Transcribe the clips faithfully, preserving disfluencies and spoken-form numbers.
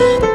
You.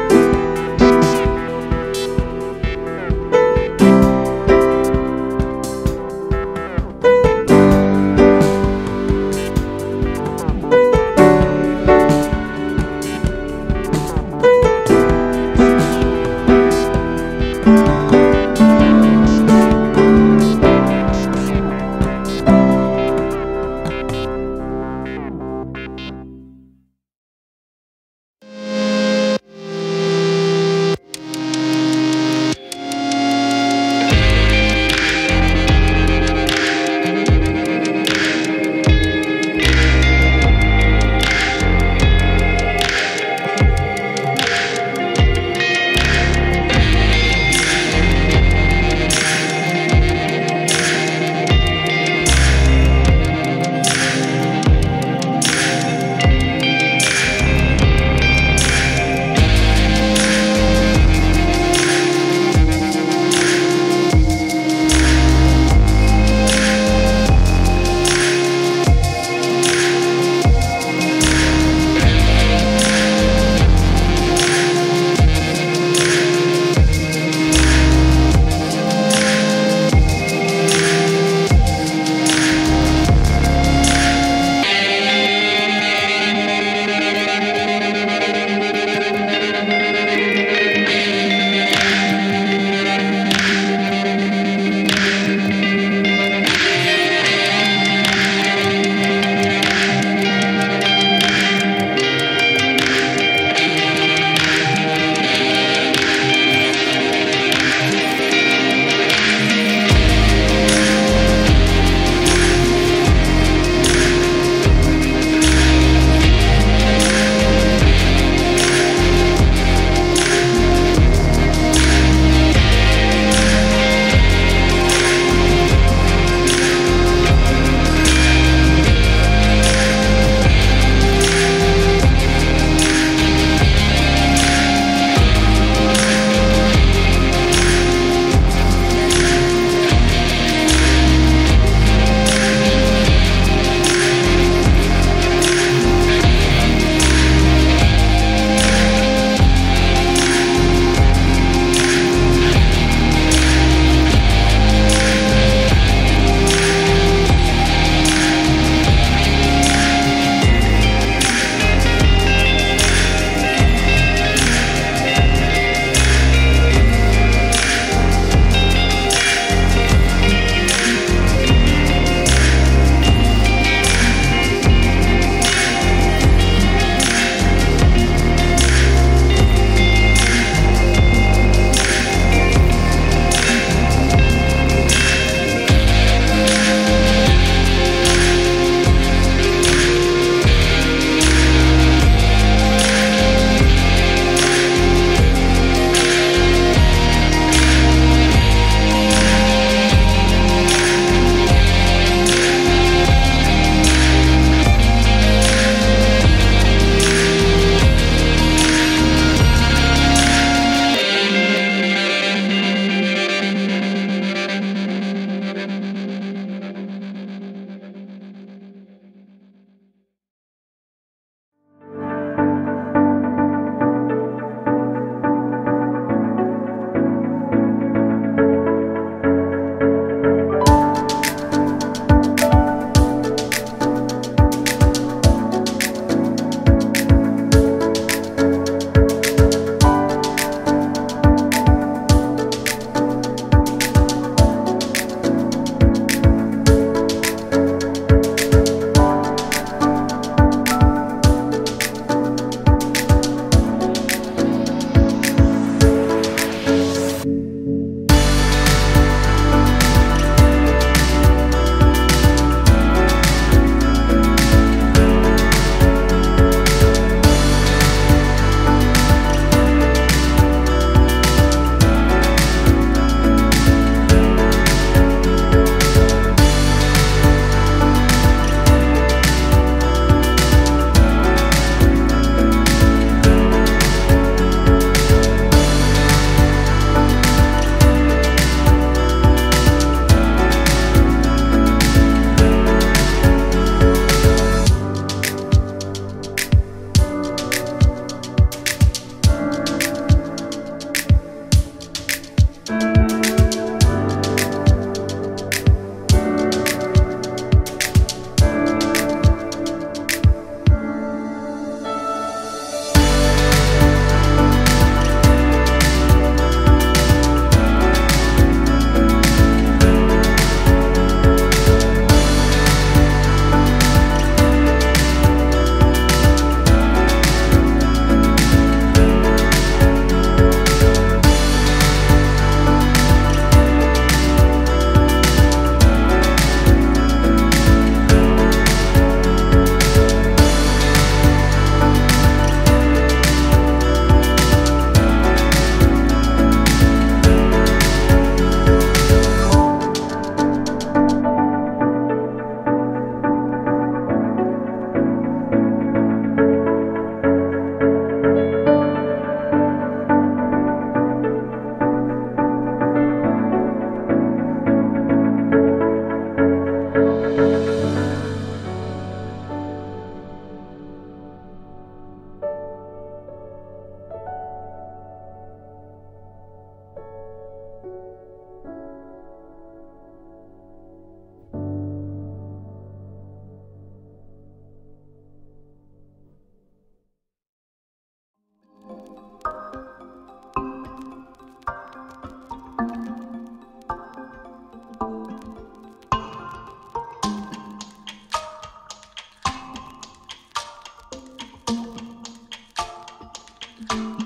Oh,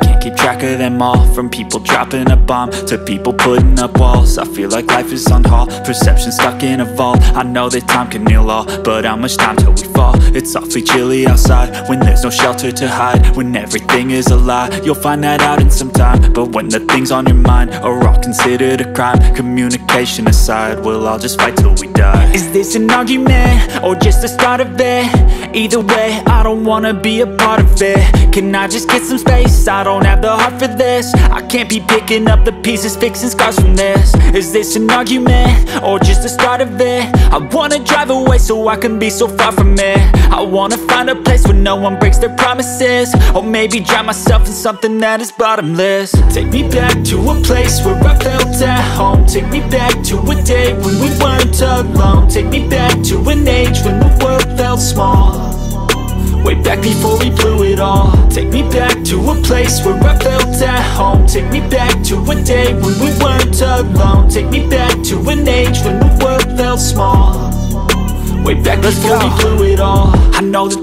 can't keep track of them all. From people dropping a bomb, to people putting up walls. I feel like life is on hold, perception stuck in a vault. I know that time can heal all, but how much time till we fall? It's awfully chilly outside, when there's no shelter to hide. When everything is a lie, you'll find that out in some time. But when the things on your mind are all considered a crime, communication aside, we'll all just fight till we die. Is this an argument, or just the start of it? Either way, I don't wanna be a part of it. Can I just get some space? I don't have the heart for this. I can't be picking up the pieces, fixing scars from this. Is this an argument, or just the start of it? I wanna drive away so I can be so far from it. I wanna find a place where no one breaks their promises, or maybe drown myself in something that is bottomless. Take me back to a place where I felt at home. Take me back to a day when we weren't alone. Take me back to an age when the world felt small, way back before we blew it all. Take me back to a place where I felt at home. Take me back to a day when we weren't alone. Take me back to an age when the world felt small, way back before we blew it all. I know that